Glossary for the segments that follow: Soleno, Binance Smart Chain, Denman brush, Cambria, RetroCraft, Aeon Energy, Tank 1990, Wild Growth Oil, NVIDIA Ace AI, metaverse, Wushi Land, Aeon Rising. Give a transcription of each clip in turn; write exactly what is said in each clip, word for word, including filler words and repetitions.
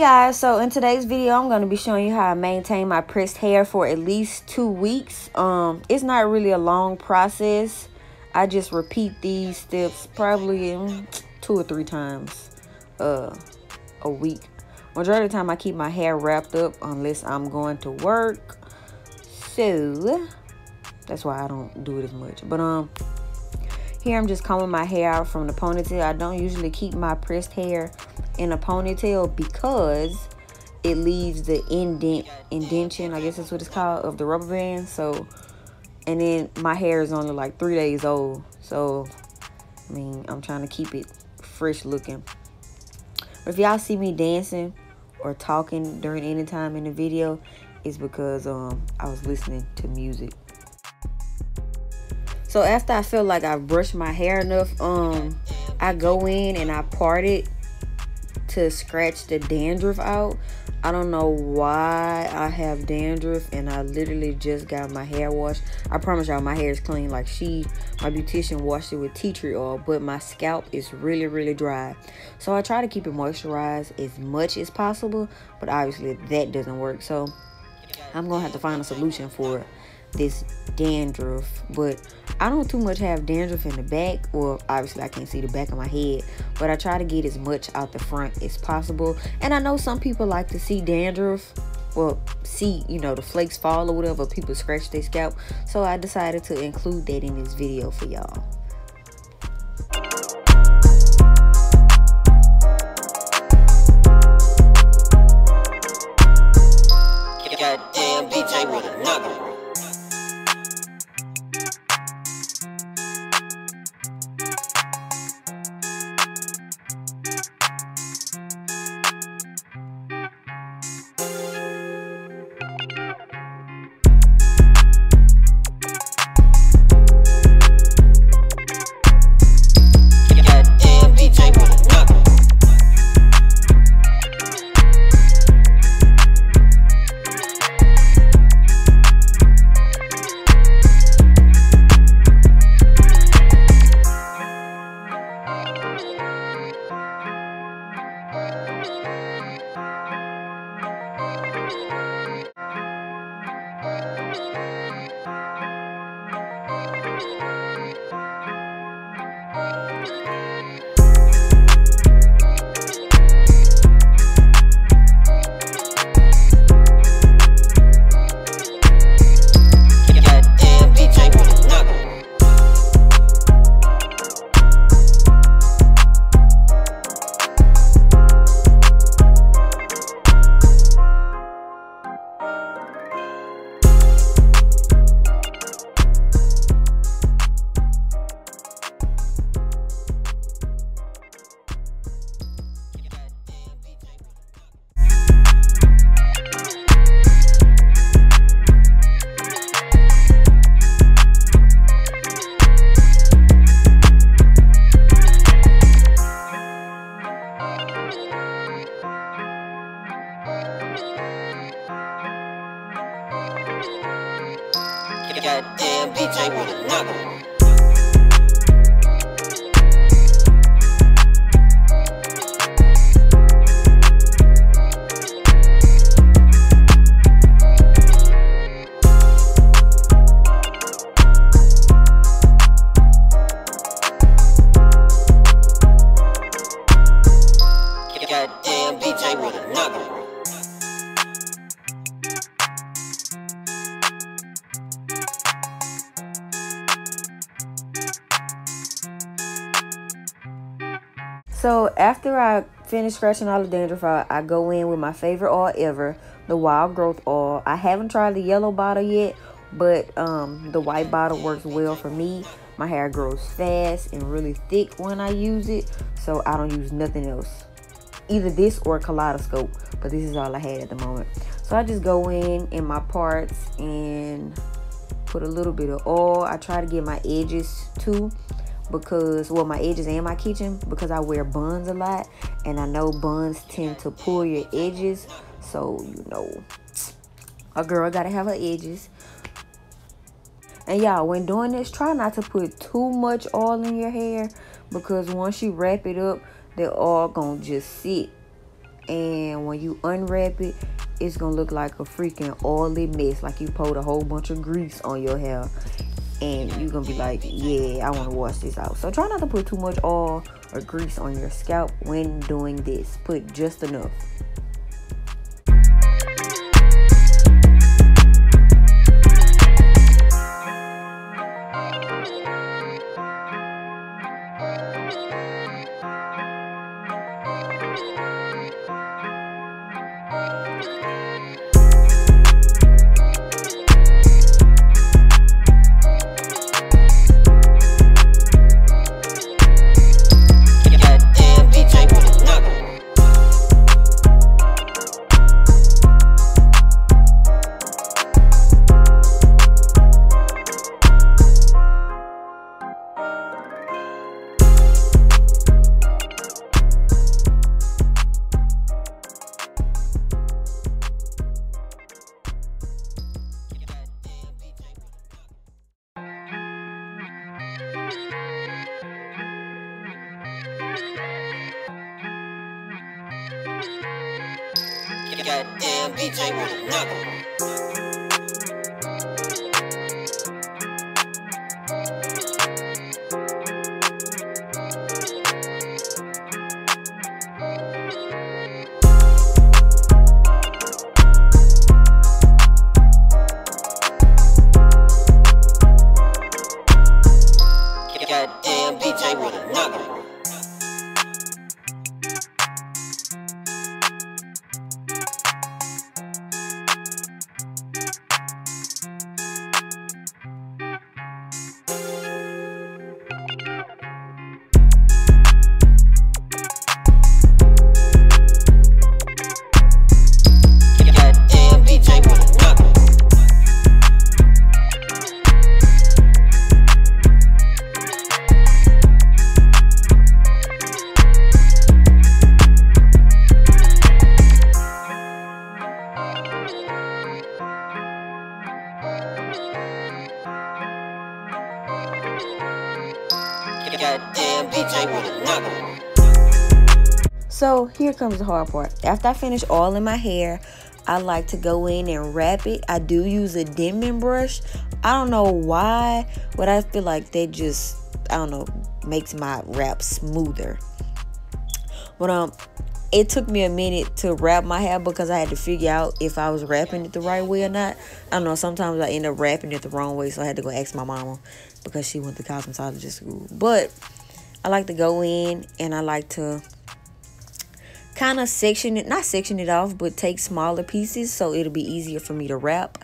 Guys, so in today's video I'm going to be showing you how I maintain my pressed hair for at least two weeks. Um it's not really a long process. I just repeat these steps probably two or three times uh a week. Majority of the time I keep my hair wrapped up unless I'm going to work, so that's why I don't do it as much. But um here I'm just combing my hair out from the ponytail. I don't usually keep my pressed hair in a ponytail because it leaves the indent indention, I guess that's what it's called, of the rubber band. So, and then my hair is only like three days old, so I mean I'm trying to keep it fresh looking. But if y'all see me dancing or talking during any time in the video, it's because um I was listening to music. So after I feel like I've brushed my hair enough, um I go in and I part it to scratch the dandruff out. I don't know why I have dandruff and I literally just got my hair washed. I promise y'all my hair is clean. Like she, my beautician washed it with tea tree oil, but my scalp is really, really dry. So I try to keep it moisturized as much as possible, but obviously that doesn't work. So I'm gonna have to find a solution for this dandruff, but I don't too much have dandruff in the back. Well, obviously I can't see the back of my head, but I try to get as much out the front as possible. And I know some people like to see dandruff, well, see, you know, the flakes fall or whatever, people scratch their scalp. So I decided to include that in this video for y'all. Goddamn D J with another one. Goddamn D J with another one. Goddamn D J with another one. So after I finish scratching all the dandruff out, I go in with my favorite oil ever, the Wild Growth Oil. I haven't tried the yellow bottle yet, but um, the white bottle works well for me. My hair grows fast and really thick when I use it, so I don't use nothing else. Either this or a kaleidoscope, but this is all I had at the moment. So I just go in in my parts and put a little bit of oil. I try to get my edges too, because well my edges and my kitchen, because I wear buns a lot and I know buns tend to pull your edges, so you know a girl gotta have her edges. And y'all, when doing this, try not to put too much oil in your hair, because once you wrap it up the oil gonna just sit and when you unwrap it, it's gonna look like a freaking oily mess, like you poured a whole bunch of grease on your hair, and you're gonna be like, yeah, I want to wash this out. So try not to put too much oil or grease on your scalp when doing this. Put just enough. Goddamn B J wanna knuckle. So here comes the hard part. After I finish oiling my hair, I like to go in and wrap it. I do use a Denman brush. I don't know why, but I feel like that just, I don't know, makes my wrap smoother. But um, it took me a minute to wrap my hair because I had to figure out if I was wrapping it the right way or not. I don't know, sometimes I end up wrapping it the wrong way, so I had to go ask my mama because she went to cosmetology school. But I like to go in and I like to kind of section it, not section it off, but take smaller pieces so it'll be easier for me to wrap.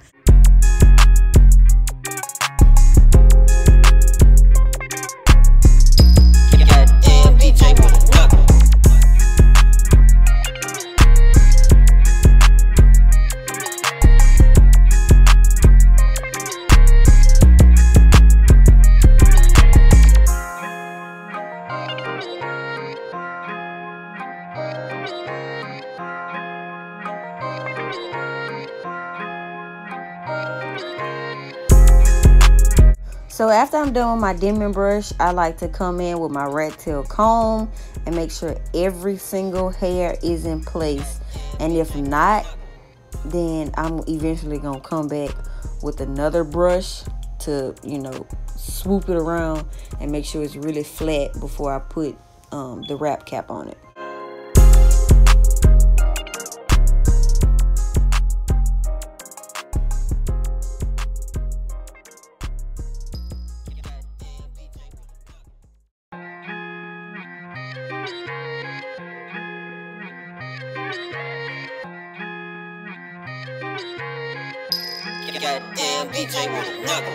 So after I'm done with my Denman brush, I like to come in with my rat tail comb and make sure every single hair is in place. And if not, then I'm eventually gonna come back with another brush to, you know, swoop it around and make sure it's really flat before I put um, the wrap cap on it. Goddamn B J wanna knuckle.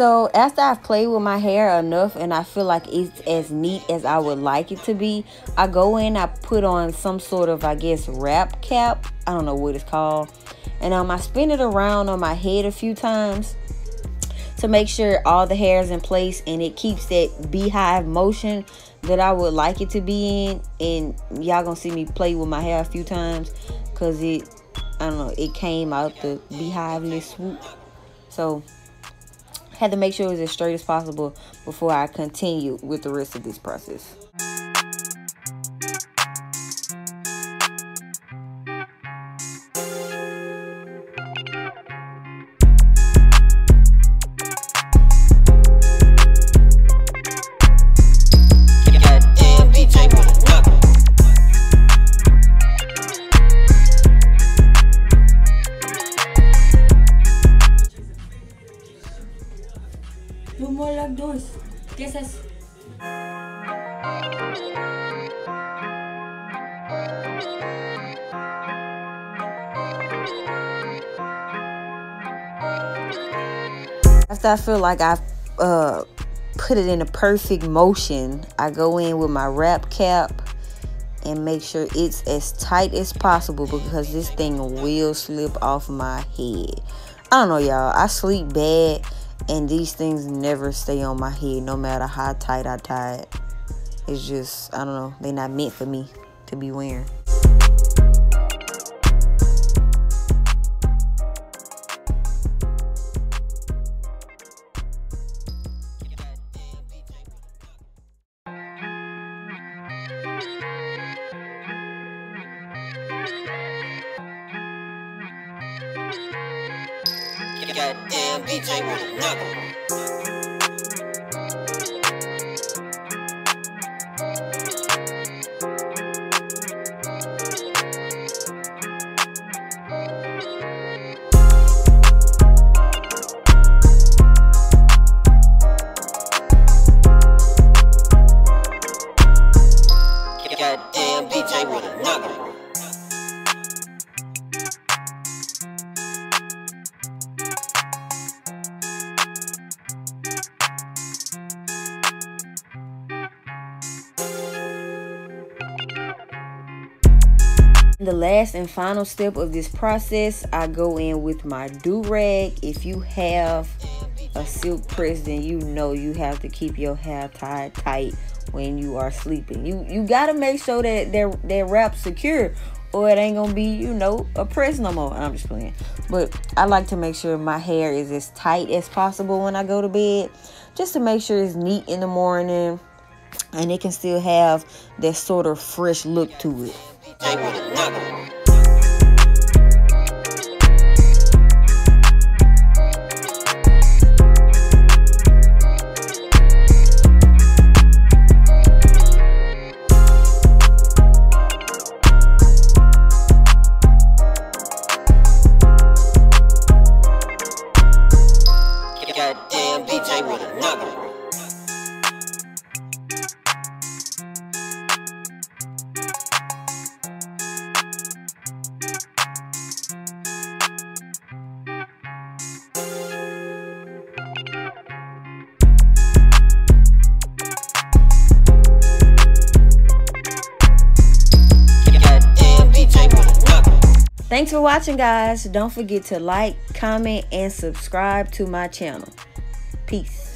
So after I've played with my hair enough and I feel like it's as neat as I would like it to be, I go in, I put on some sort of, I guess, wrap cap. I don't know what it's called. And um, I spin it around on my head a few times to make sure all the hair is in place and it keeps that beehive motion that I would like it to be in. And y'all gonna see me play with my hair a few times because it, I don't know, it came out the beehive-less swoop. So had to make sure it was as straight as possible before I continue with the rest of this process. After I feel like I've uh, put it in a perfect motion, I go in with my wrap cap and make sure it's as tight as possible because this thing will slip off my head. I don't know, y'all. I sleep bad and these things never stay on my head no matter how tight I tie it. It's just, I don't know, they're not meant for me to be wearing. Goddamn B J with a knuckle. Goddamn B J with a knuckle. The last and final step of this process, I go in with my do-rag. If you have a silk press, then you know you have to keep your hair tied tight when you are sleeping. You you gotta make sure that they're they're wrapped secure, or it ain't gonna be, you know, a press no more. I'm just playing. But I like to make sure my hair is as tight as possible when I go to bed, just to make sure it's neat in the morning and it can still have that sort of fresh look to it. I want another one. Thanks for watching, guys. Don't forget to like, comment, and subscribe to my channel. Peace.